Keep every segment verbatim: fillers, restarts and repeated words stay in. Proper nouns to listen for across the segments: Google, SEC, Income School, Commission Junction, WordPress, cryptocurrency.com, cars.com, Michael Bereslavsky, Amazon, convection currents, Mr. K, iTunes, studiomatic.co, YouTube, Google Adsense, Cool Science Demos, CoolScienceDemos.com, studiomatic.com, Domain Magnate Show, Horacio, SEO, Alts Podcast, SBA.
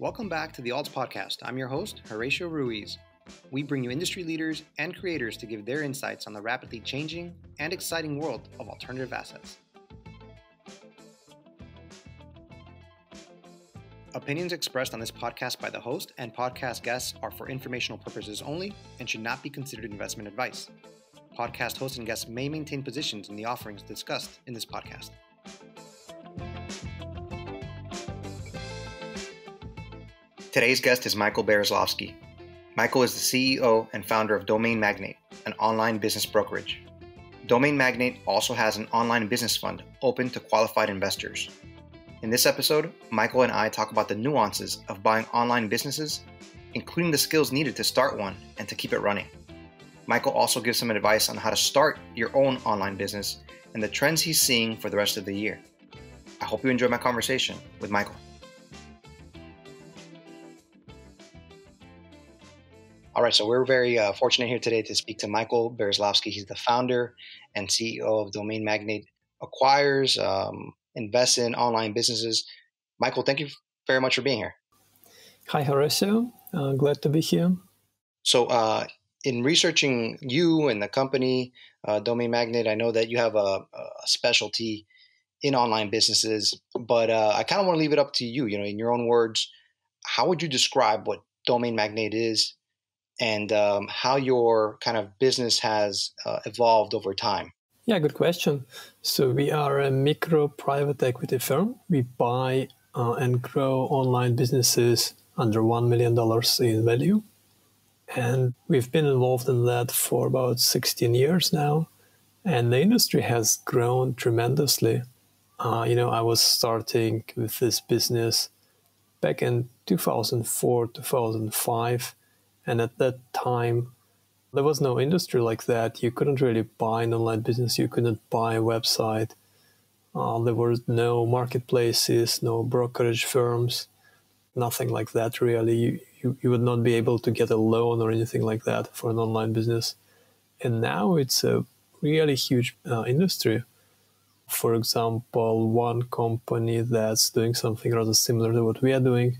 Welcome back to the Alts Podcast. I'm your host, Horacio Ruiz. We bring you industry leaders and creators to give their insights on the rapidly changing and exciting world of alternative assets. Opinions expressed on this podcast by the host and podcast guests are for informational purposes only and should not be considered investment advice. Podcast hosts and guests may maintain positions in the offerings discussed in this podcast. Today's guest is Michael Bereslavsky. Michael is the C E O and founder of Domain Magnate, an online business brokerage. Domain Magnate also has an online business fund open to qualified investors. In this episode, Michael and I talk about the nuances of buying online businesses, including the skills needed to start one and to keep it running. Michael also gives some advice on how to start your own online business and the trends he's seeing for the rest of the year. I hope you enjoy my conversation with Michael. All right, so we're very uh, fortunate here today to speak to Michael Bereslavsky. He's the founder and C E O of Domain Magnate, acquires, um, invests in online businesses. Michael, thank you very much for being here. Hi, Horacio. Uh, glad to be here. So uh, in researching you and the company, uh, Domain Magnate, I know that you have a, a specialty in online businesses, but uh, I kind of want to leave it up to you. You know, in your own words, how would you describe what Domain Magnate is? And um, how your kind of business has uh, evolved over time? Yeah, good question. So we are a micro private equity firm. We buy uh, and grow online businesses under one million dollars in value. And we've been involved in that for about sixteen years now. And the industry has grown tremendously. Uh, you know, I was starting with this business back in two thousand four, two thousand five. And at that time, there was no industry like that. You couldn't really buy an online business. You couldn't buy a website. Uh, there were no marketplaces, no brokerage firms, nothing like that, really. You, you, you would not be able to get a loan or anything like that for an online business. And now it's a really huge uh, industry. For example, one company that's doing something rather similar to what we are doing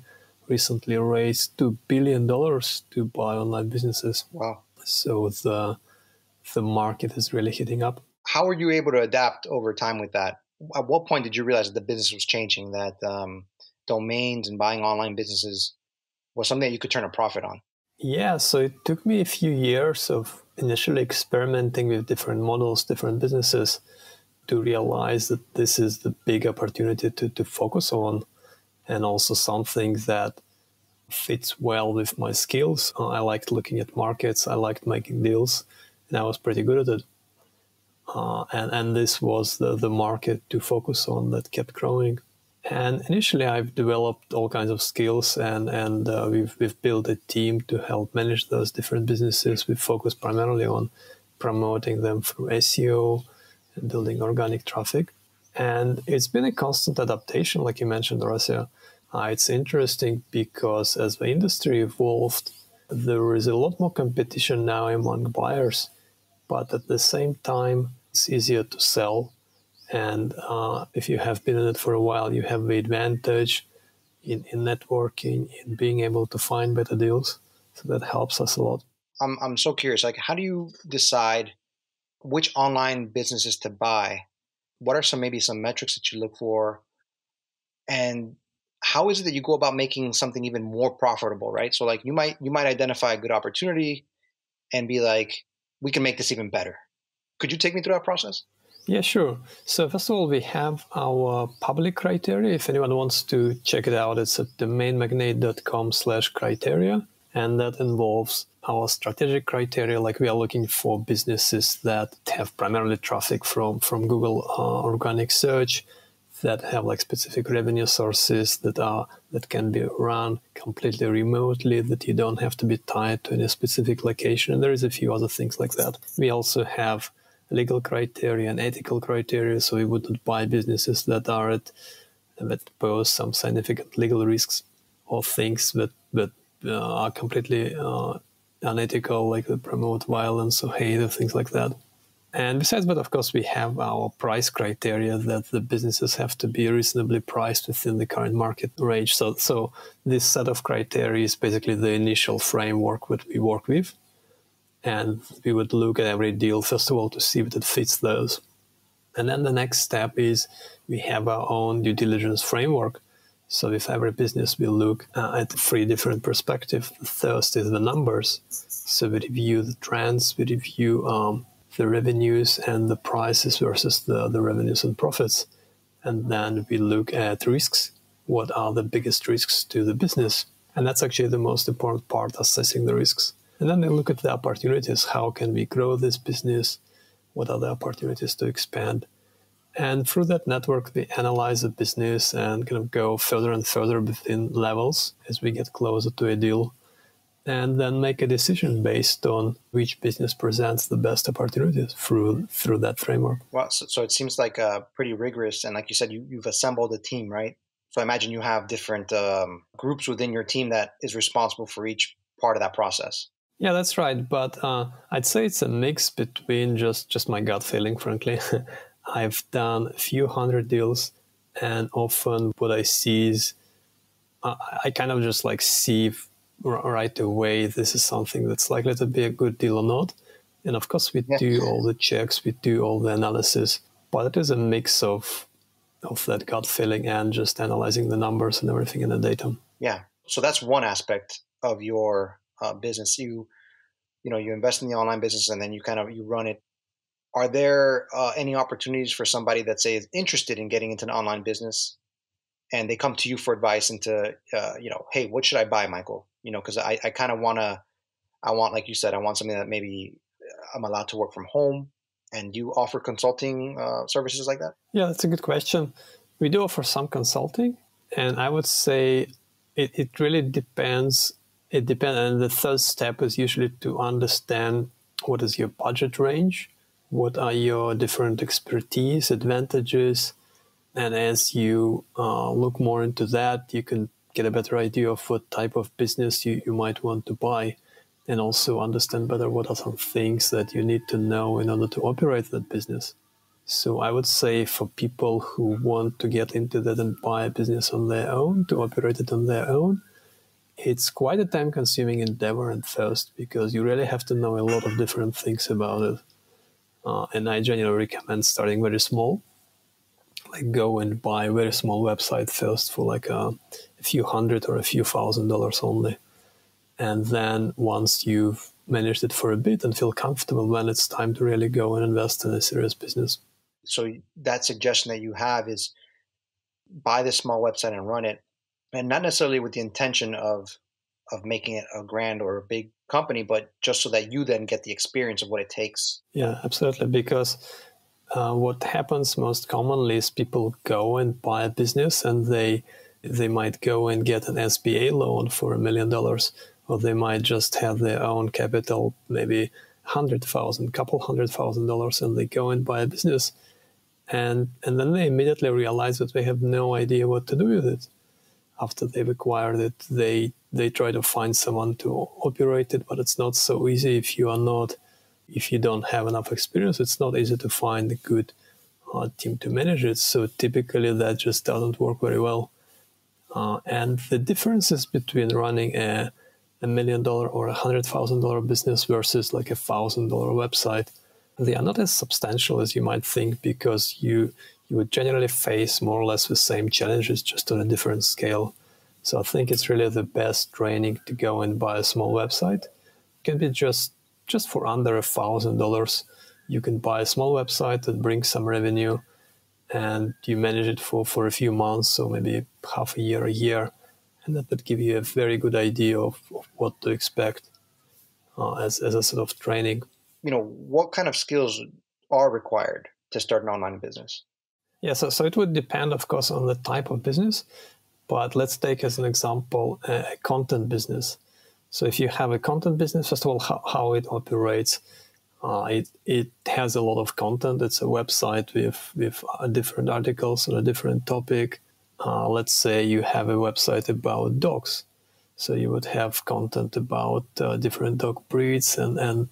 recently raised two billion dollars to buy online businesses. Wow. So the, the market is really heating up. How were you able to adapt over time with that? At what point did you realize that the business was changing, that um, domains and buying online businesses was something that you could turn a profit on? Yeah, so it took me a few years of initially experimenting with different models, different businesses, to realize that this is the big opportunity to, to focus on. And also something that fits well with my skills. Uh, I liked looking at markets. I liked making deals, and I was pretty good at it. Uh, and, and this was the, the market to focus on that kept growing. And initially, I've developed all kinds of skills, and, and uh, we've, we've built a team to help manage those different businesses. We focus primarily on promoting them through S E O and building organic traffic. And it's been a constant adaptation, like you mentioned, Horacio. Uh, it's interesting because as the industry evolved, there is a lot more competition now among buyers. But at the same time, it's easier to sell. And uh, if you have been in it for a while, you have the advantage in, in networking, in being able to find better deals. So that helps us a lot. I'm, I'm so curious. Like, how do you decide which online businesses to buy? What are some maybe some metrics that you look for? And how is it that you go about making something even more profitable, right? So like you might you might identify a good opportunity and be like, we can make this even better. Could you take me through that process? Yeah, sure. So first of all, we have our public criteria. If anyone wants to check it out, it's at domain magnate dot com slash criteria. And that involves our strategic criteria, like we are looking for businesses that have primarily traffic from, from Google uh, organic search, that have like specific revenue sources that are that can be run completely remotely, that you don't have to be tied to any specific location. And there is a few other things like that. We also have legal criteria and ethical criteria, so we wouldn't buy businesses that are at that pose some significant legal risks or things that that Uh, are completely uh, unethical, like they promote violence or hate or things like that. And besides, but of course, we have our price criteria that the businesses have to be reasonably priced within the current market range. So, so this set of criteria is basically the initial framework that we work with. And we would look at every deal, first of all, to see if it fits those. And then the next step is we have our own due diligence framework. So with every business, we look uh, at three different perspectives. The first is the numbers. So we review the trends, we review um, the revenues and the prices versus the, the revenues and profits. And then we look at risks. What are the biggest risks to the business? And that's actually the most important part, assessing the risks. And then we look at the opportunities. How can we grow this business? What are the opportunities to expand? And through that network, we analyze the business and kind of go further and further within levels as we get closer to a deal, and then make a decision based on which business presents the best opportunities through through that framework. Well, so, so it seems like uh, pretty rigorous. And like you said, you, you've assembled a team, right? So I imagine you have different um, groups within your team that is responsible for each part of that process. Yeah, that's right. But uh, I'd say it's a mix between just, just my gut feeling, frankly. I've done a few hundred deals, and often what I see is uh, I kind of just like see right away this is something that's likely to be a good deal or not. And of course, we yeah. do all the checks, we do all the analysis, but it is a mix of of that gut feeling and just analyzing the numbers and everything in the data. Yeah, so that's one aspect of your uh, business. You you know you invest in the online business, and then you kind of you run it. Are there uh, any opportunities for somebody that, say, is interested in getting into an online business and they come to you for advice into, uh, you know, hey, what should I buy, Michael? You know, because I, I kind of want to, I want, like you said, I want something that maybe I'm allowed to work from home. And do you offer consulting uh, services like that? Yeah, that's a good question. We do offer some consulting. And I would say it, it really depends. It depends. And the third step is usually to understand what is your budget range. What are your different expertise, advantages? And as you uh, look more into that, you can get a better idea of what type of business you, you might want to buy, and also understand better what are some things that you need to know in order to operate that business. So I would say for people who want to get into that and buy a business on their own, to operate it on their own, it's quite a time-consuming endeavor at first, because you really have to know a lot of different things about it. Uh, and I generally recommend starting very small, like go and buy a very small website first for like a, a few hundred or a few thousand dollars only. And then once you've managed it for a bit and feel comfortable, then it's time to really go and invest in a serious business. So that suggestion that you have is buy this small website and run it, and not necessarily with the intention of of making it a grand or a big company, but just so that you then get the experience of what it takes. Yeah, absolutely. Because uh, what happens most commonly is people go and buy a business, and they they might go and get an S B A loan for a million dollars, or they might just have their own capital, maybe hundred thousand, couple hundred thousand dollars, and they go and buy a business, and and then they immediately realize that they have no idea what to do with it. After they've acquired it, they they try to find someone to operate it, but it's not so easy if you are not, if you don't have enough experience. It's not easy to find a good uh, team to manage it. So typically that just doesn't work very well. Uh, and the differences between running a, a million dollar or a hundred thousand dollar business versus like a thousand dollar website, they are not as substantial as you might think, because you you would generally face more or less the same challenges, just on a different scale. So I think it's really the best training to go and buy a small website. It can be just just for under a thousand dollars. You can buy a small website that brings some revenue, and you manage it for, for a few months, so maybe half a year, a year, and that would give you a very good idea of, of what to expect uh, as, as a sort of training. You know, what kind of skills are required to start an online business? Yeah, so, so it would depend, of course, on the type of business. But let's take as an example a content business. So if you have a content business, first of all, how, how it operates, uh, it, it has a lot of content. It's a website with, with different articles on a different topic. Uh, let's say you have a website about dogs. So you would have content about uh, different dog breeds and, and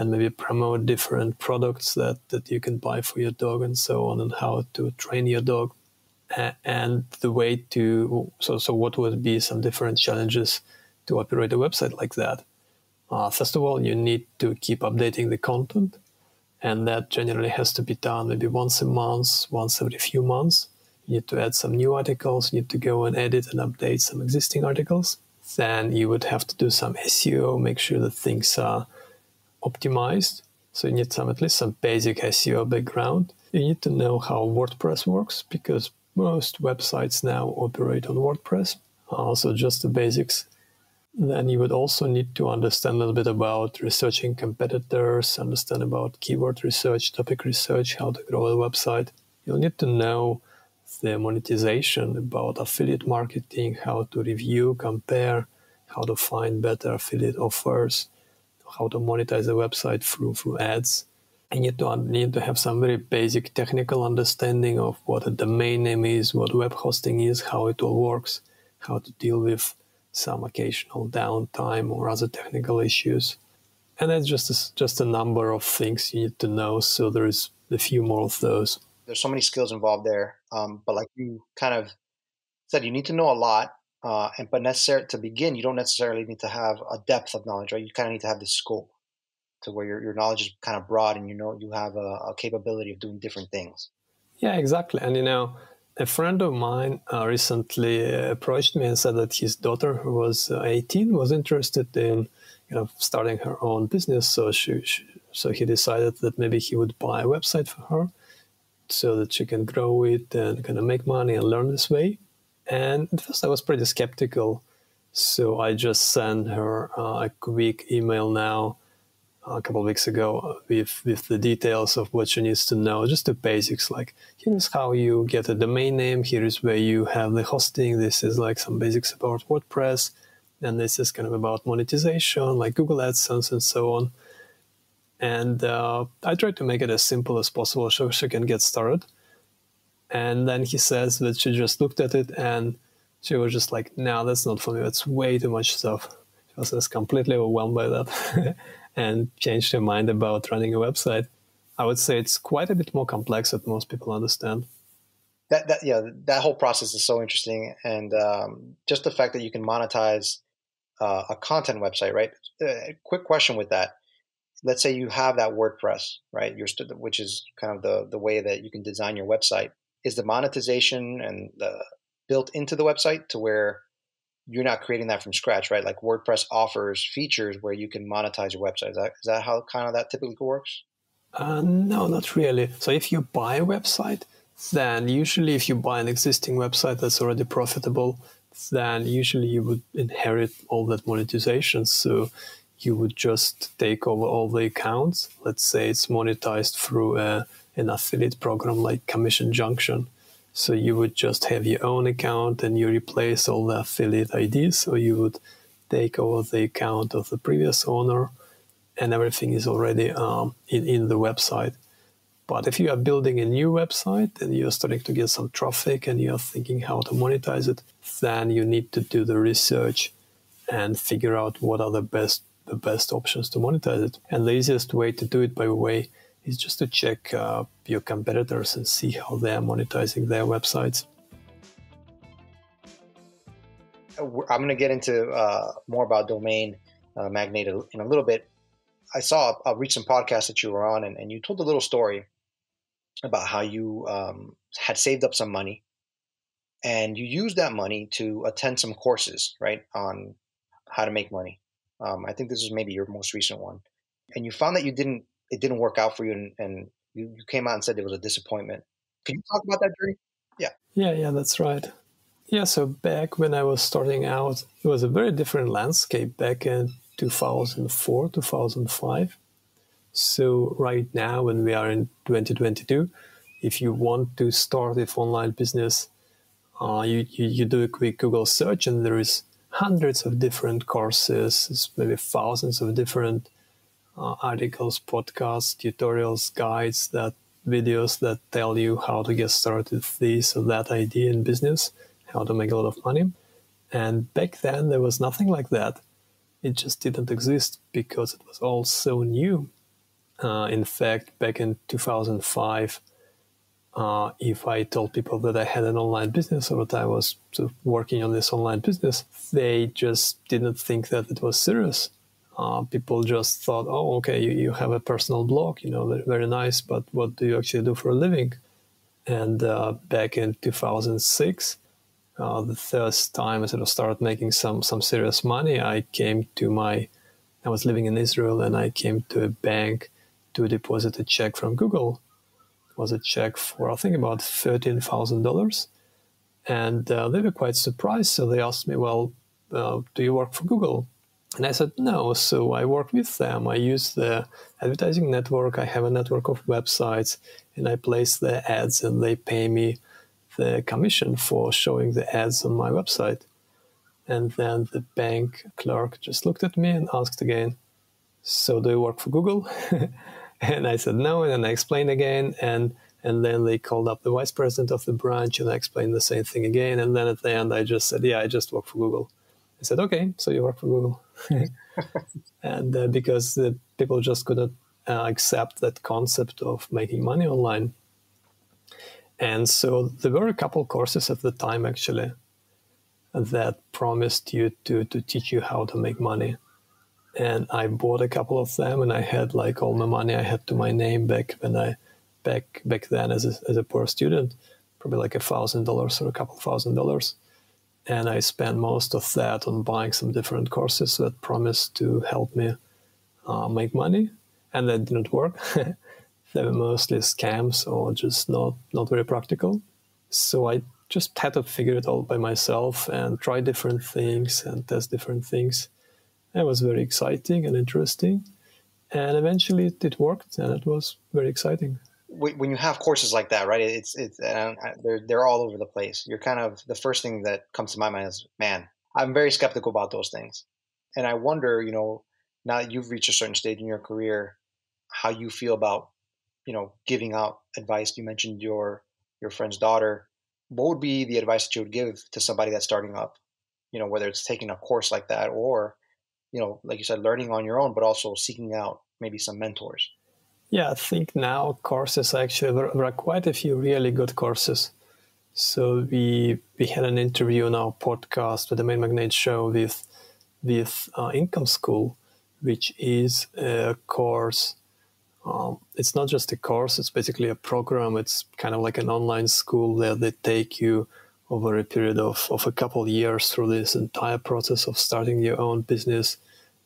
and maybe promote different products that, that you can buy for your dog and so on, and how to train your dog. Uh, and the way to, so, so what would be some different challenges to operate a website like that? Uh, first of all, you need to keep updating the content. And that generally has to be done maybe once a month, once every few months. You need to add some new articles. You need to go and edit and update some existing articles. Then you would have to do some S E O, make sure that things are optimized. So you need some, at least some basic S E O background. You need to know how WordPress works, because most websites now operate on WordPress. Also, just the basics. Then you would also need to understand a little bit about researching competitors, understand about keyword research, topic research, how to grow a website. You'll need to know the monetization, about affiliate marketing, how to review, compare, how to find better affiliate offers, how to monetize a website through, through ads. And you need to, need to have some very basic technical understanding of what a domain name is, what web hosting is, how it all works, how to deal with some occasional downtime or other technical issues. And that's just a, just a number of things you need to know. So there is a few more of those. There's so many skills involved there. Um, but like you kind of said, you need to know a lot. Uh, and but necessary to begin, you don't necessarily need to have a depth of knowledge, right? You kind of need to have this scope to where your, your knowledge is kind of broad, and you know you have a, a capability of doing different things. Yeah, exactly. And you know, a friend of mine uh, recently approached me and said that his daughter, who was eighteen, was interested in, you know, starting her own business. So she, she, so he decided that maybe he would buy a website for her, so that she can grow it and kind of make money and learn this way. And at first I was pretty skeptical, so I just sent her uh, a quick email now, a couple of weeks ago, with, with the details of what she needs to know, just the basics, like here's how you get a domain name, here is where you have the hosting, this is like some basics about WordPress, and this is kind of about monetization, like Google AdSense and so on. And uh, I tried to make it as simple as possible so she can get started. And then he says that she just looked at it and she was just like, no, that's not for me. That's way too much stuff. She was just completely overwhelmed by that and changed her mind about running a website. I would say it's quite a bit more complex than most people understand. That, that yeah, that whole process is so interesting. And um, just the fact that you can monetize uh, a content website, right? Uh, quick question with that. Let's say you have that WordPress, right? Your st- which is kind of the, the way that you can design your website. Is the monetization and the built into the website to where you're not creating that from scratch, right? Like WordPress offers features where you can monetize your website. Is that, is that how kind of that typically works? Uh, no, not really. So if you buy a website, then usually if you buy an existing website that's already profitable, then usually you would inherit all that monetization. So you would just take over all the accounts. Let's say it's monetized through a an affiliate program like Commission Junction. So you would just have your own account and you replace all the affiliate I Ds. So you would take over the account of the previous owner and everything is already um, in, in the website. But if you are building a new website and you're starting to get some traffic and you're thinking how to monetize it, then you need to do the research and figure out what are the best, the best options to monetize it. And the easiest way to do it, by the way, is just to check uh, your competitors and see how they're monetizing their websites. I'm going to get into uh, more about Domain uh, Magnate in a little bit. I saw a recent podcast that you were on, and, and you told a little story about how you um, had saved up some money, and you used that money to attend some courses, right, on how to make money. Um, I think this is maybe your most recent one. And you found that you didn't it didn't work out for you, and, and you came out and said it was a disappointment. Can you talk about that journey? Yeah. Yeah, yeah, that's right. Yeah, so back when I was starting out, it was a very different landscape back in two thousand four, two thousand five. So right now, when we are in twenty twenty-two, if you want to start an online business, uh, you, you, you do a quick Google search, and there is hundreds of different courses, maybe thousands of different Uh, articles, podcasts, tutorials, guides, that videos that tell you how to get started with this or that idea in business, how to make a lot of money. And back then there was nothing like that. It just didn't exist because it was all so new. Uh, in fact, back in two thousand five, uh, if I told people that I had an online business or that I was sort of working on this online business, they just didn't think that it was serious. Uh, people just thought, oh, okay, you, you have a personal blog, you know, they're very nice, but what do you actually do for a living? And uh, back in two thousand six, uh, the first time I sort of started making some, some serious money, I came to my, I was living in Israel, and I came to a bank to deposit a check from Google. It was a check for, I think, about thirteen thousand dollars. And uh, they were quite surprised. So they asked me, well, uh, do you work for Google? And I said, no. So I work with them. I use the advertising network. I have a network of websites, and I place their ads, and they pay me the commission for showing the ads on my website. And then the bank clerk just looked at me and asked again, so do you work for Google? And I said no, and then I explained again, and, and then they called up the vice president of the branch, and I explained the same thing again. And then at the end, I just said, yeah, I just work for Google. I said, okay, so you work for Google. And uh, because the people just couldn't uh, accept that concept of making money online. And so there were a couple courses at the time, actually, that promised you to, to teach you how to make money. And I bought a couple of them, and I had like all my money I had to my name back when I back back then as a, as a poor student, probably like a thousand dollars or a couple thousand dollars. And I spent most of that on buying some different courses that promised to help me uh, make money, and that didn't work. They were mostly scams or just not not very practical. So I just had to figure it all by myself and try different things and test different things. It was very exciting and interesting. And eventually it, it worked, and it was very exciting. When you have courses like that, right, it's, it's, and they're, they're all over the place. You're kind of, the first thing that comes to my mind is, man, I'm very skeptical about those things. And I wonder, you know, now that you've reached a certain stage in your career, how you feel about, you know, giving out advice. You mentioned your, your friend's daughter. What would be the advice that you would give to somebody that's starting up, you know, whether it's taking a course like that or, you know, like you said, learning on your own, but also seeking out maybe some mentors? Yeah, I think now courses actually, there are quite a few really good courses. So we we had an interview on our podcast, the Domain Magnate Show, with, with uh, Income School, which is a course. Um, it's not just a course, it's basically a program. It's kind of like an online school where they take you over a period of, of a couple of years through this entire process of starting your own business,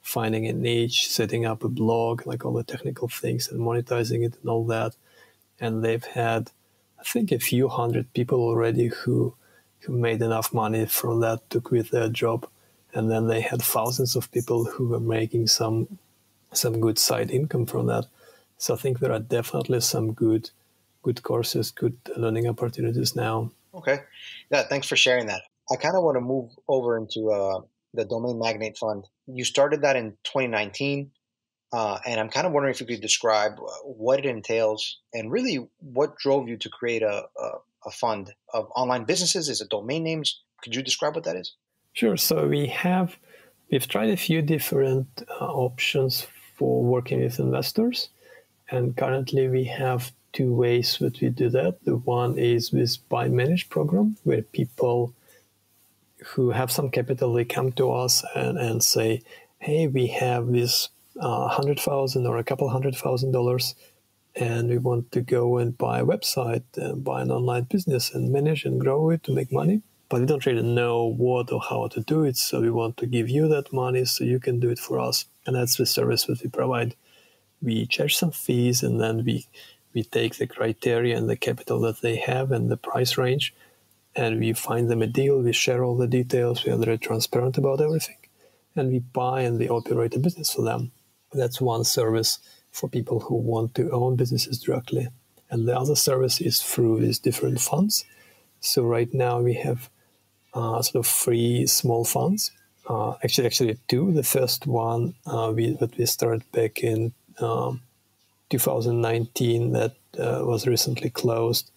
finding a niche, setting up a blog, like all the technical things and monetizing it and all that. And they've had, I think, a few hundred people already who, who made enough money from that to quit their job. And then they had thousands of people who were making some, some good side income from that. So I think there are definitely some good good courses, good learning opportunities now. Okay. Yeah, thanks for sharing that. I kind of want to move over into uh, the Domain Magnate Fund. You started that in twenty nineteen, uh, and I'm kind of wondering if you could describe what it entails and really what drove you to create a, a, a fund of online businesses. Is it domain names? Could you describe what that is? Sure. So we have, we've tried a few different uh, options for working with investors. And currently we have two ways that we do that. The one is with buy manage program, where people who have some capital, they come to us and, and say, hey, we have this uh, one hundred thousand dollars or a couple hundred thousand dollars, and we want to go and buy a website and buy an online business and manage and grow it to make money. But we don't really know what or how to do it. So we want to give you that money so you can do it for us. And that's the service that we provide. We charge some fees, and then we we take the criteria and the capital that they have and the price range, and we find them a deal. We share all the details. We are very transparent about everything, and we buy and we operate a business for them. That's one service for people who want to own businesses directly. And the other service is through these different funds. So right now we have uh, sort of three small funds. Uh, actually, actually two. The first one uh, we that we started back in Um, two thousand nineteen that uh, was recently closed,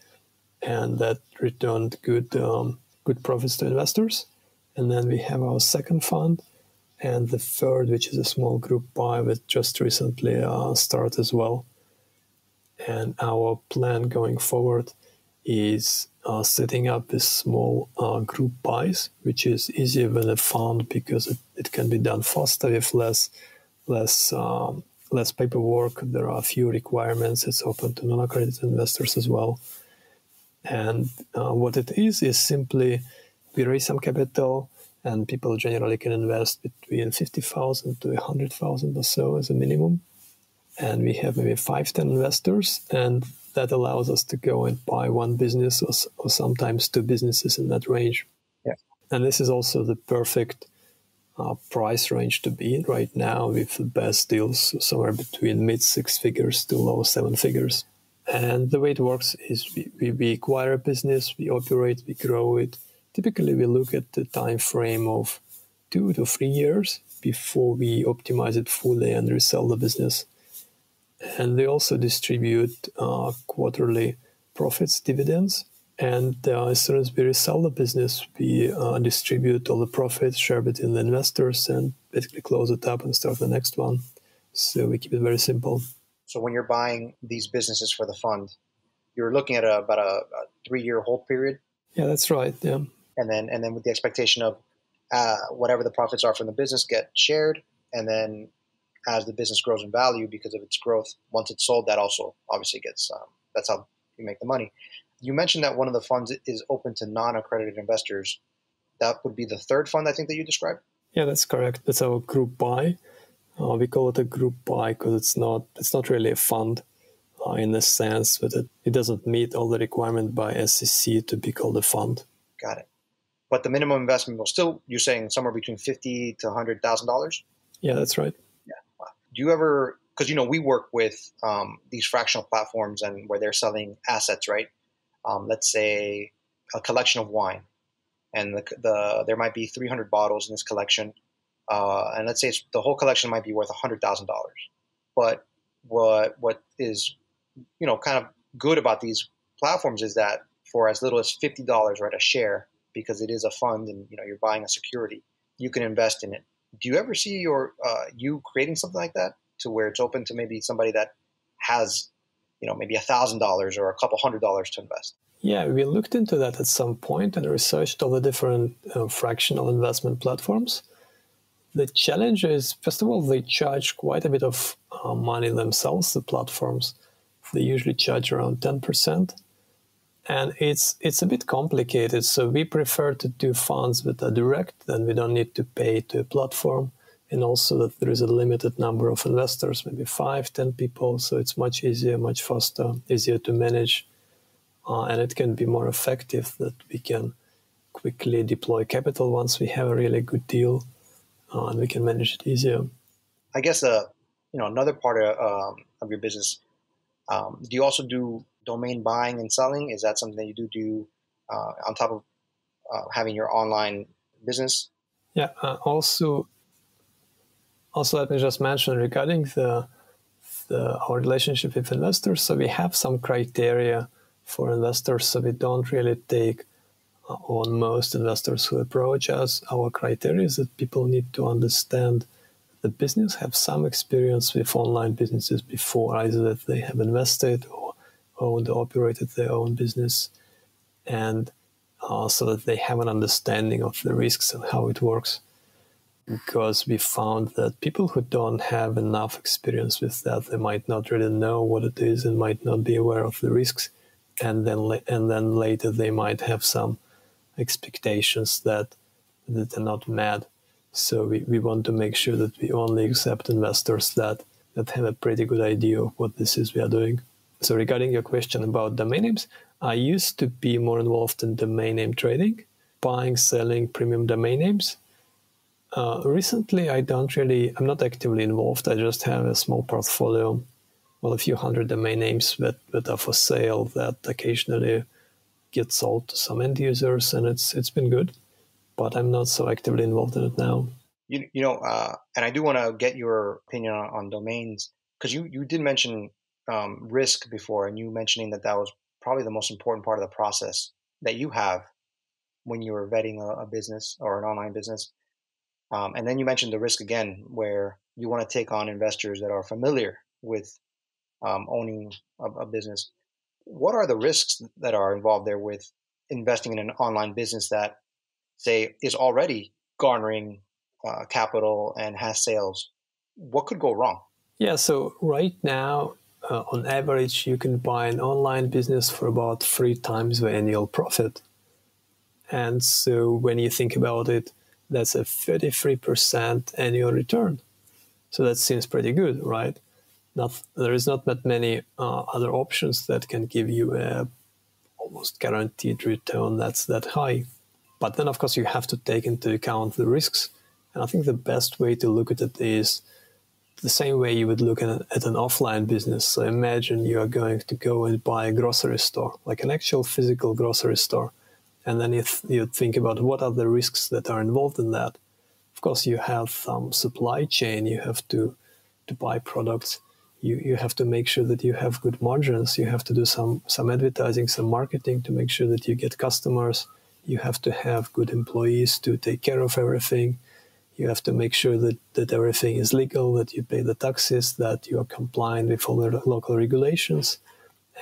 and that returned good um, good profits to investors. And then we have our second fund, And the third, which is a small group buy, which just recently uh, started as well. And our plan going forward is uh, setting up these small uh, group buys, which is easier than a fund because it, it can be done faster with less less um, less paperwork. There are a few requirements. It's open to non-accredited investors as well. And uh, what it is is simply we raise some capital, and people generally can invest between fifty thousand to one hundred thousand or so as a minimum. And we have maybe five, ten investors, and that allows us to go and buy one business or, or sometimes two businesses in that range. Yeah. And this is also the perfect uh, price range to be in right now, with the best deals somewhere between mid six figures to low seven figures. And the way it works is we, we, we acquire a business, we operate, we grow it. Typically, we look at the time frame of two to three years before we optimize it fully and resell the business. And they also distribute uh, quarterly profits, dividends. And uh, as soon as we resell the business, we uh, distribute all the profits, share between the investors, and basically close it up and start the next one. So we keep it very simple. So when you're buying these businesses for the fund, you're looking at a, about a, a three-year hold period? Yeah, that's right. Yeah. And then and then with the expectation of uh, whatever the profits are from the business get shared, and then as the business grows in value because of its growth, once it's sold, that also obviously gets, um, that's how you make the money. You mentioned that one of the funds is open to non-accredited investors. That would be the third fund, I think, that you described? Yeah, that's correct. That's our group buy. Uh, we call it a group buy because it's not, it's not really a fund uh, in the sense that it, it doesn't meet all the requirement by S E C to be called a fund. Got it. But the minimum investment will still, you're saying, somewhere between fifty thousand dollars to one hundred thousand dollars? Yeah, that's right. Do you ever, because, you know, we work with um, these fractional platforms and where they're selling assets, right? Um, let's say a collection of wine, and the, the there might be three hundred bottles in this collection. Uh, and let's say it's, the whole collection might be worth one hundred thousand dollars. But what what is, you know, kind of good about these platforms is that for as little as fifty dollars, right, a share, because it is a fund and, you know, you're buying a security, you can invest in it. Do you ever see your uh, you creating something like that to where it's open to maybe somebody that has, you know, maybe a thousand dollars or a couple hundred dollars to invest? Yeah, we looked into that at some point and researched all the different uh, fractional investment platforms. The challenge is, first of all, they charge quite a bit of uh, money themselves. The platforms, they usually charge around ten percent, and it's it's a bit complicated, so we prefer to do funds that are direct, and we don't need to pay to a platform, and also that there is a limited number of investors, maybe five, ten people, so it's much easier, much faster, easier to manage, uh, and it can be more effective that we can quickly deploy capital once we have a really good deal, uh, and we can manage it easier. I guess uh, you know, another part of, uh, of your business, um, do you also do domain buying and selling? Is that something that you do do uh, on top of uh, having your online business? Yeah. Uh, also, also let me just mention regarding the, the our relationship with investors. So we have some criteria for investors. So we don't really take uh, on most investors who approach us. Our criteria is that people need to understand the business, have some experience with online businesses before, either that they have invested or owned or operated their own business, and uh, so that they have an understanding of the risks and how it works. Because we found that people who don't have enough experience with that, they might not really know what it is and might not be aware of the risks. And then, and then later they might have some expectations that, that are not met. So we, we want to make sure that we only accept investors that, that have a pretty good idea of what this is we are doing. So regarding your question about domain names, I used to be more involved in domain name trading, buying, selling premium domain names. Uh, recently, I don't really, I'm not actively involved. I just have a small portfolio, well, a few hundred domain names that, that are for sale that occasionally get sold to some end users, and it's it's been good, but I'm not so actively involved in it now. You, you know, uh, and I do want to get your opinion on, on domains, because you, you did mention Um, risk before, and you mentioning that that was probably the most important part of the process that you have when you were vetting a, a business or an online business. Um, and then you mentioned the risk again, where you want to take on investors that are familiar with um, owning a, a business. What are the risks that are involved there with investing in an online business that, say, is already garnering uh, capital and has sales? What could go wrong? Yeah, so right now, uh, on average, you can buy an online business for about three times the annual profit. And so when you think about it, that's a thirty-three percent annual return. So that seems pretty good, right? Not, there is not that many uh, other options that can give you a almost guaranteed return that's that high. But then, of course, you have to take into account the risks. And I think the best way to look at it is the same way you would look at, at an offline business. So imagine you are going to go and buy a grocery store, like an actual physical grocery store. And then if you think about what are the risks that are involved in that, of course, you have some supply chain. You have to, to buy products. You, you have to make sure that you have good margins. You have to do some, some advertising, some marketing to make sure that you get customers. You have to have good employees to take care of everything. You have to make sure that, that everything is legal, that you pay the taxes, that you are compliant with all the local regulations,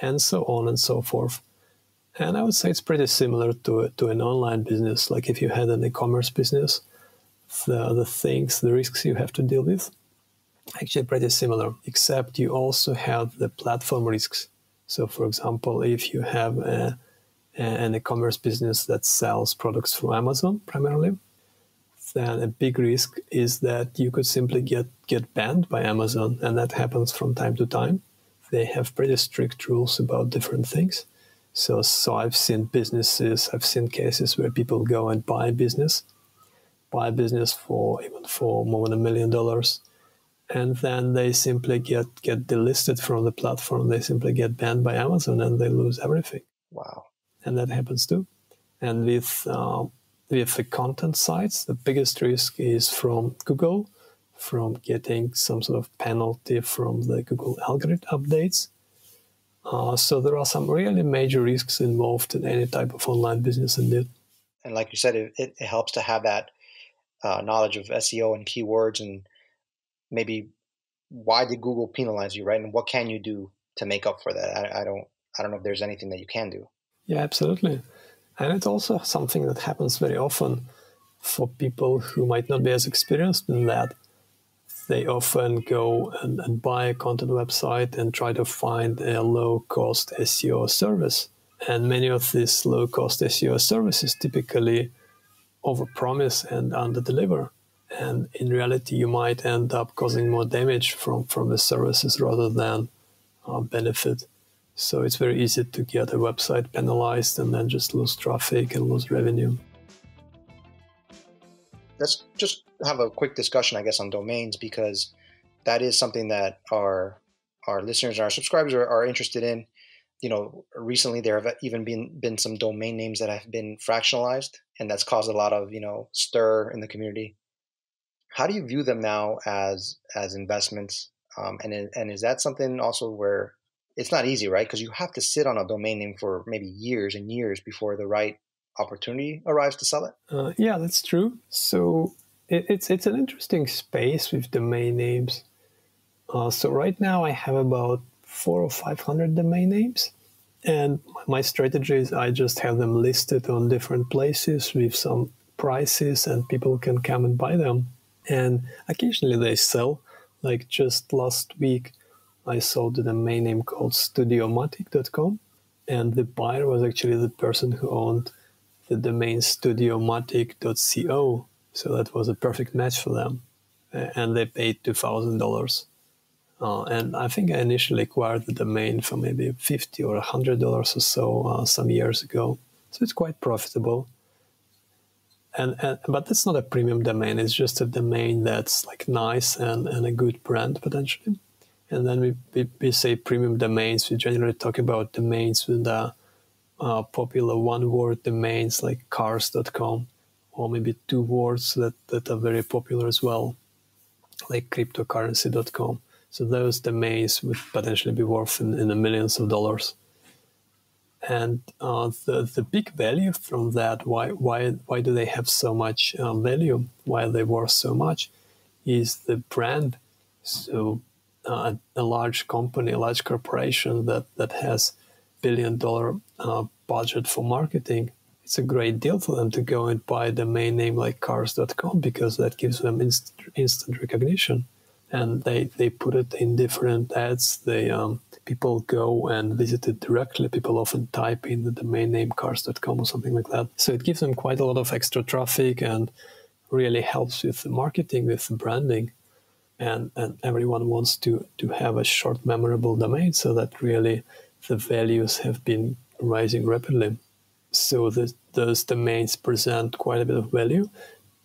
and so on and so forth. And I would say it's pretty similar to, to an online business. Like if you had an e-commerce business, the, the things, the risks you have to deal with, actually pretty similar, except you also have the platform risks. So for example, if you have a, an e-commerce business that sells products from Amazon primarily, then a big risk is that you could simply get, get banned by Amazon. And that happens from time to time. They have pretty strict rules about different things. So, so I've seen businesses, I've seen cases where people go and buy a business, buy a business for even for more than a million dollars, and then they simply get, get delisted from the platform. They simply get banned by Amazon and they lose everything. Wow. And that happens too. And with, uh, with the content sites, the biggest risk is from Google, from getting some sort of penalty from the Google algorithm updates. Uh, so there are some really major risks involved in any type of online business indeed. And like you said, it, it helps to have that uh, knowledge of S E O and keywords and maybe why did Google penalize you, right? And what can you do to make up for that? I, I don't I don't know if there's anything that you can do. Yeah, absolutely. And it's also something that happens very often for people who might not be as experienced in that. They often go and, and buy a content website and try to find a low-cost S E O service. And many of these low-cost S E O services typically overpromise and underdeliver. And in reality, you might end up causing more damage from, from the services rather than uh, benefit. So it's very easy to get a website penalized and then just lose traffic and lose revenue. Let's just have a quick discussion, I guess, on domains, because that is something that our our listeners and our subscribers are, are interested in. You know, recently there have even been been some domain names that have been fractionalized, and that's caused a lot of, you know, stir in the community. How do you view them now as as investments? Um, and and is that something also where it's not easy, right? Because you have to sit on a domain name for maybe years and years before the right opportunity arrives to sell it? Uh, yeah, that's true. So it, it's it's an interesting space with domain names. Uh, so right now I have about four or five hundred domain names, and my strategy is I just have them listed on different places with some prices, and people can come and buy them. And occasionally they sell. Like just last week, I sold a domain name called studiomatic dot com, and the buyer was actually the person who owned the domain studiomatic dot co. So that was a perfect match for them. And they paid two thousand dollars. Uh, and I think I initially acquired the domain for maybe fifty dollars or one hundred dollars or so uh, some years ago. So it's quite profitable. And, and But that's not a premium domain. It's just a domain that's like nice and, and a good brand potentially. And then we, we, we say premium domains. We generally talk about domains with the Uh, popular one-word domains like cars dot com, or maybe two words that, that are very popular as well, like cryptocurrency dot com. So those domains would potentially be worth in, in the millions of dollars. And uh, the the big value from that, why why why do they have so much uh, value? Why are they worth so much? Is the brand. So uh, a large company, a large corporation that that has billion dollar uh, budget for marketing, it's a great deal for them to go and buy a domain name like cars dot com because that gives them inst instant recognition. And they, they put it in different ads. They um, people go and visit it directly. People often type in the domain name cars dot com or something like that. So it gives them quite a lot of extra traffic and really helps with the marketing, with the branding. And, and everyone wants to, to have a short, memorable domain so that really the values have been rising rapidly. So the, those domains present quite a bit of value.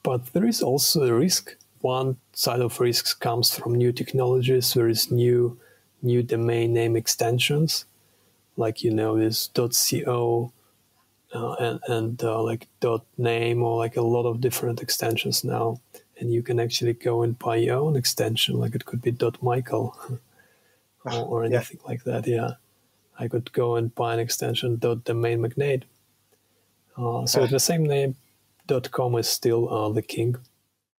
But there is also a risk. One side of risks comes from new technologies. There is new new domain name extensions, like, you know, this .co uh, and, and uh, like .name or like a lot of different extensions now. And you can actually go and buy your own extension. Like it could be .michael or, or anything yeah. like that. Yeah, I could go and buy an extension .domain magnate. Uh, so the same name, .com is still uh, the king.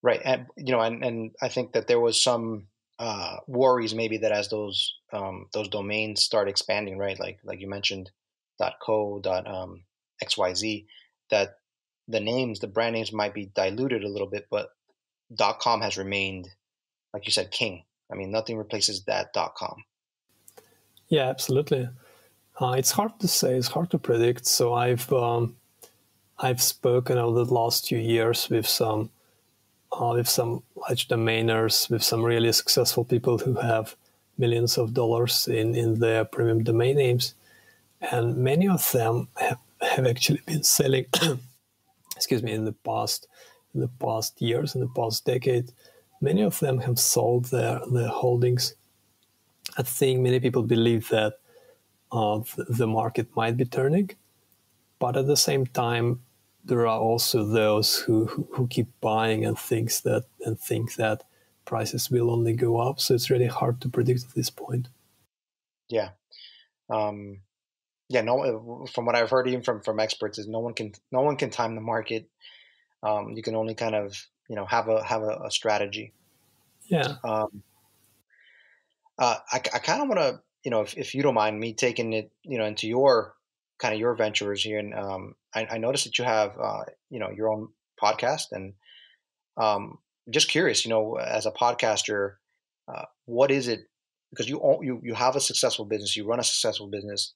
Right, and you know, and, and I think that there was some uh, worries maybe that as those um, those domains start expanding, right? Like like you mentioned, .co, um, .xyz, that the names, the brand names might be diluted a little bit, but .com has remained, like you said, king. I mean, nothing replaces that .com. Yeah, absolutely. Uh, it's hard to say. It's hard to predict. So I've um, I've spoken over the last few years with some. Uh, with some large domainers, with some really successful people who have millions of dollars in, in their premium domain names. And many of them have, have actually been selling, excuse me, in the past in the past years, in the past decade, many of them have sold their, their holdings. I think many people believe that uh, th the market might be turning, but at the same time, there are also those who, who, who keep buying and thinks that and think that prices will only go up. So it's really hard to predict at this point. Yeah. Um, yeah. No, from what I've heard, even from, from experts, is no one can, no one can time the market. Um, you can only kind of, you know, have a, have a, a strategy. Yeah. Um, uh, I, I kind of want to, you know, if, if you don't mind me taking it, you know, into your kind of your ventures here. And, um, I, I noticed that you have, uh, you know, your own podcast, and um, just curious, you know, as a podcaster, uh, what is it? Because you own, you you have a successful business, you run a successful business.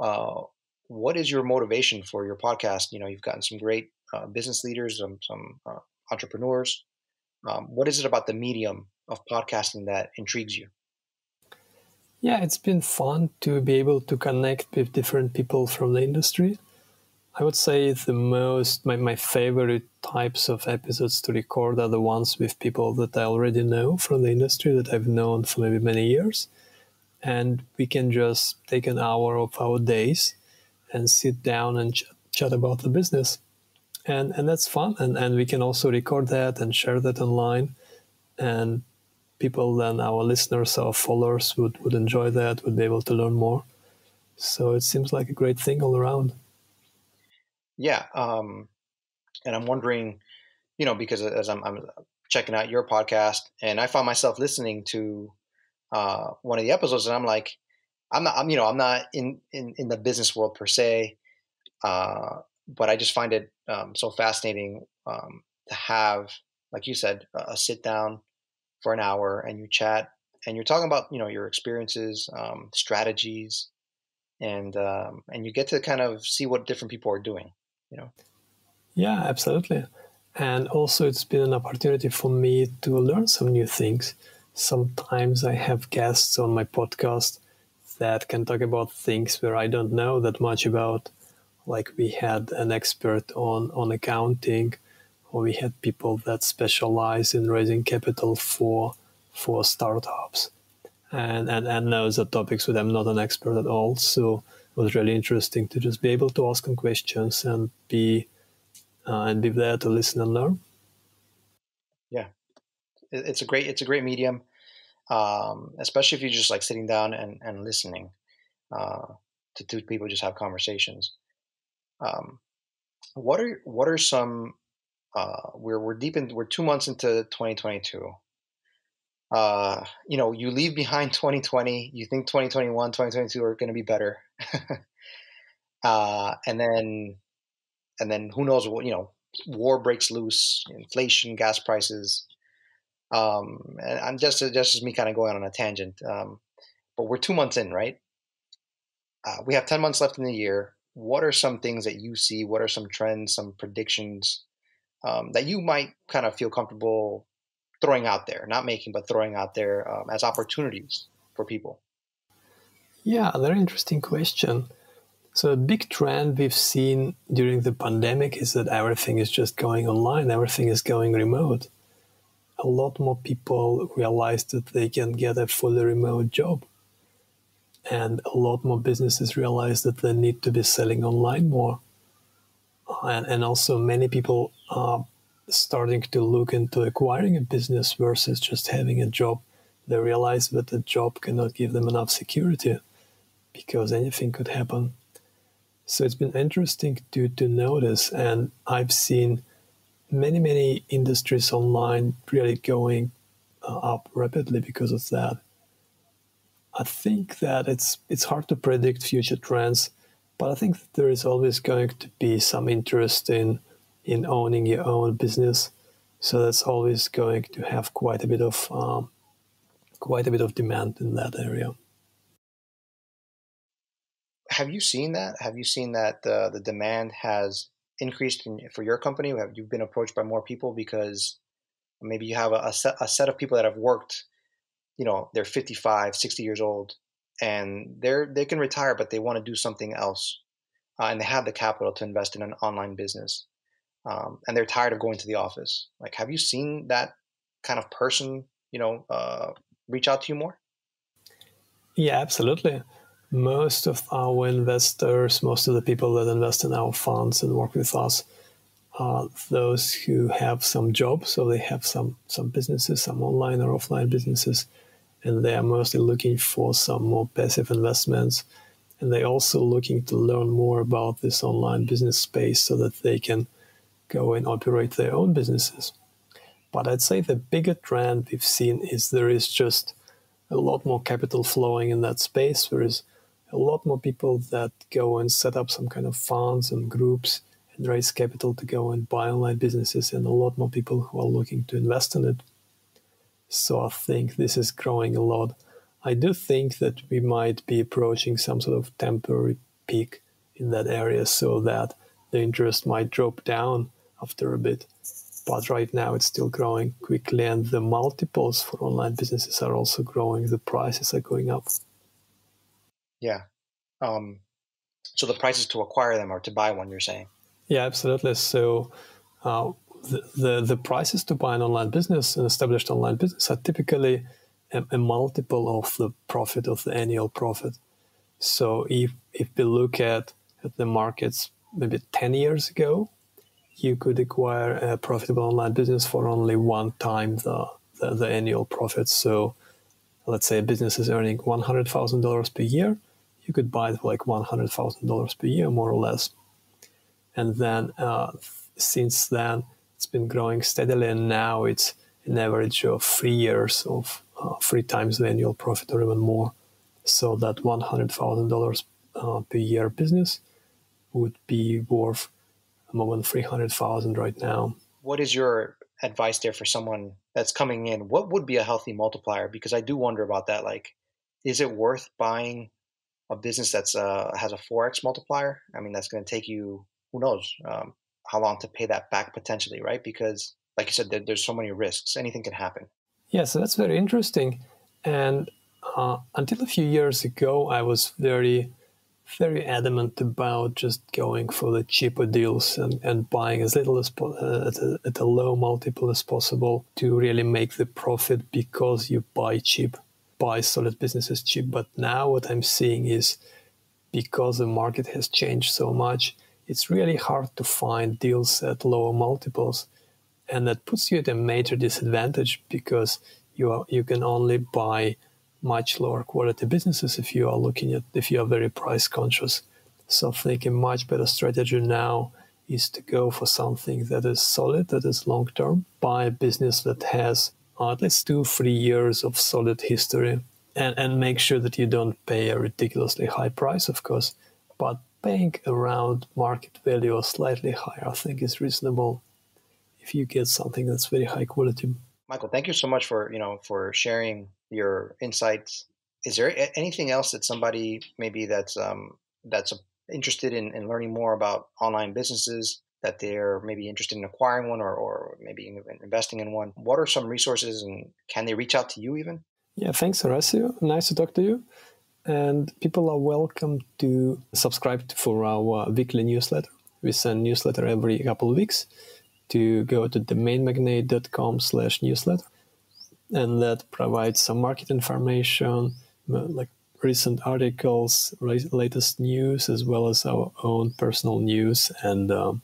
Uh, what is your motivation for your podcast? You know, you've gotten some great uh, business leaders, some some uh, entrepreneurs. Um, what is it about the medium of podcasting that intrigues you? Yeah, it's been fun to be able to connect with different people from the industry. I would say the most, my, my favorite types of episodes to record are the ones with people that I already know from the industry, that I've known for maybe many years. And we can just take an hour of our days and sit down and ch chat about the business. And, and that's fun. And, and we can also record that and share that online. And people then, our listeners, our followers would, would enjoy that, would be able to learn more. So it seems like a great thing all around. Yeah, um, and I'm wondering, you know, because as I'm, I'm checking out your podcast, and I found myself listening to uh, one of the episodes, and I'm like, I'm not, I'm, you know, I'm not in, in, in the business world per se, uh, but I just find it um, so fascinating um, to have, like you said, a sit down for an hour, and you chat, and you're talking about, you know, your experiences, um, strategies, and um, and you get to kind of see what different people are doing. You know? Yeah, absolutely. And also it's been an opportunity for me to learn some new things. Sometimes I have guests on my podcast that can talk about things where I don't know that much about. Like we had an expert on, on accounting, or we had people that specialize in raising capital for, for startups and, and, and knows the topics that I'm not an expert at all. So it was really interesting to just be able to ask them questions and be uh, and be there to listen and learn. Yeah, it's a great it's a great medium, um, especially if you're just like sitting down and and listening. Uh, to two people just have conversations. Um, what are what are some? Uh, we're we're deep in we're two months into twenty twenty-two. Uh, you know, you leave behind twenty twenty. You think twenty twenty-one, twenty twenty-two are going to be better, uh, and then and then who knows? What, you know, war breaks loose, inflation, gas prices. Um, and I'm just just as me kind of going on a tangent. Um, but we're two months in, right? Uh, we have ten months left in the year. What are some things that you see? What are some trends, some predictions um, that you might kind of feel comfortable throwing out there, not making, but throwing out there um, as opportunities for people? Yeah, a very interesting question. So a big trend we've seen during the pandemic is that everything is just going online. Everything is going remote. A lot more people realize that they can get a fully remote job. And a lot more businesses realize that they need to be selling online more. And, and also many people are starting to look into acquiring a business versus just having a job. They realize that the job cannot give them enough security because anything could happen. So it's been interesting to, to notice. And I've seen many, many industries online really going uh, up rapidly because of that. I think that it's it's hard to predict future trends, but I think that there is always going to be some interest in, in owning your own business. So that's always going to have quite a bit of um, quite a bit of demand in that area. Have you seen that? Have you seen that uh, the demand has increased in, for your company? Have you been approached by more people because maybe you have a, a, set, a set of people that have worked? You know, they're fifty-five, sixty years old, and they're they can retire, but they want to do something else, uh, and they have the capital to invest in an online business, um, and they're tired of going to the office. Like, have you seen that kind of person, you know, uh, reach out to you more? Yeah, absolutely. Most of our investors, most of the people that invest in our funds and work with us, are those who have some jobs, so they have some some businesses, some online or offline businesses. And they are mostly looking for some more passive investments. And they're also looking to learn more about this online business space so that they can go and operate their own businesses. But I'd say the bigger trend we've seen is there is just a lot more capital flowing in that space. There is a lot more people that go and set up some kind of funds and groups and raise capital to go and buy online businesses, and a lot more people who are looking to invest in it. So I think this is growing a lot. I do think that we might be approaching some sort of temporary peak in that area, so that the interest might drop down after a bit. But right now it's still growing quickly, and the multiples for online businesses are also growing. The prices are going up. Yeah. Um, so the prices to acquire them or to buy one, you're saying? Yeah, absolutely. So uh, the, the, the prices to buy an online business, an established online business, are typically a, a multiple of the profit, of the annual profit. So if, if we look at, at the markets maybe ten years ago, you could acquire a profitable online business for only one time the, the, the annual profit. So let's say a business is earning one hundred thousand dollars per year. You could buy it for like one hundred thousand dollars per year, more or less. And then uh, since then, it's been growing steadily. And now it's an average of three years of uh, three times the annual profit or even more. So that one hundred thousand dollars uh, per year business would be worth more than three hundred thousand dollars right now. What is your advice there for someone that's coming in? What would be a healthy multiplier? Because I do wonder about that. Like, is it worth buying a business that's uh, has a four X multiplier? I mean, that's going to take you, who knows um, how long to pay that back potentially, right? Because like you said, there, there's so many risks. Anything can happen. Yeah, so that's very interesting. And uh, until a few years ago, I was very, very adamant about just going for the cheaper deals and, and buying as little as uh, at, a, at a low multiple as possible to really make the profit, because you buy cheap, buy solid businesses cheap. But now what I'm seeing is, because the market has changed so much, it's really hard to find deals at lower multiples, and that puts you at a major disadvantage, because you are, you can only buy much lower quality businesses if you are looking at, if you are very price conscious. So I think a much better strategy now is to go for something that is solid, that is long-term, buy a business that has uh, at least two, three years of solid history, and, and make sure that you don't pay a ridiculously high price, of course, but paying around market value or slightly higher, I think is reasonable if you get something that's very high quality. Michael, thank you so much for, you know, for sharing your insights. Is there anything else that somebody maybe that's, um, that's a interested in, in learning more about online businesses, that they're maybe interested in acquiring one or, or maybe investing in one? What are some resources, and can they reach out to you even? Yeah, thanks, Horacio. Nice to talk to you. And people are welcome to subscribe for our weekly newsletter. We send newsletter every couple of weeks. To go to domain magnate dot com slash newsletter. And that provides some market information, like recent articles, latest news, as well as our own personal news and um,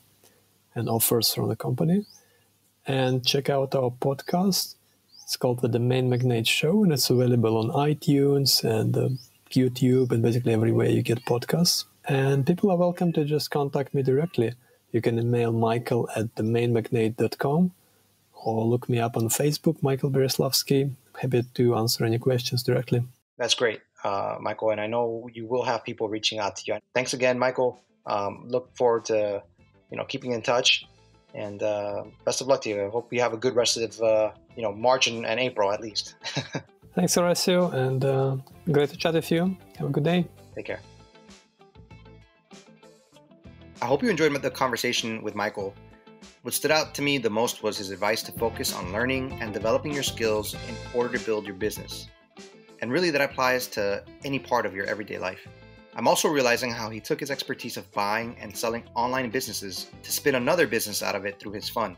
and offers from the company. And check out our podcast. It's called the Domain Magnate Show, and it's available on iTunes and uh, YouTube and basically everywhere you get podcasts. And people are welcome to just contact me directly. You can email Michael at domain magnate dot com or look me up on Facebook, Michael Bereslavsky. Happy to answer any questions directly. That's great, uh, Michael. And I know you will have people reaching out to you. Thanks again, Michael. Um, look forward to, you know, keeping in touch, and uh, best of luck to you. I hope you have a good rest of, uh, you know, March and, and April at least. Thanks, Horacio, and uh, great to chat with you. Have a good day. Take care. I hope you enjoyed the conversation with Michael. What stood out to me the most was his advice to focus on learning and developing your skills in order to build your business. And really that applies to any part of your everyday life. I'm also realizing how he took his expertise of buying and selling online businesses to spin another business out of it through his fund.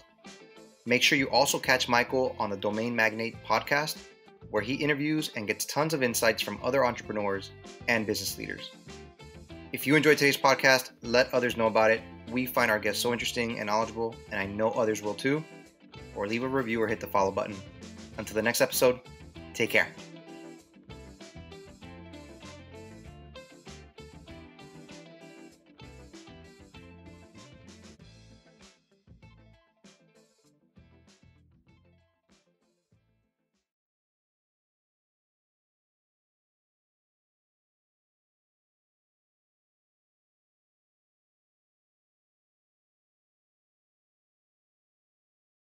Make sure you also catch Michael on the Domain Magnate podcast, where he interviews and gets tons of insights from other entrepreneurs and business leaders. If you enjoyed today's podcast, let others know about it. We find our guests so interesting and knowledgeable, and I know others will too. Or leave a review or hit the follow button. Until the next episode, take care.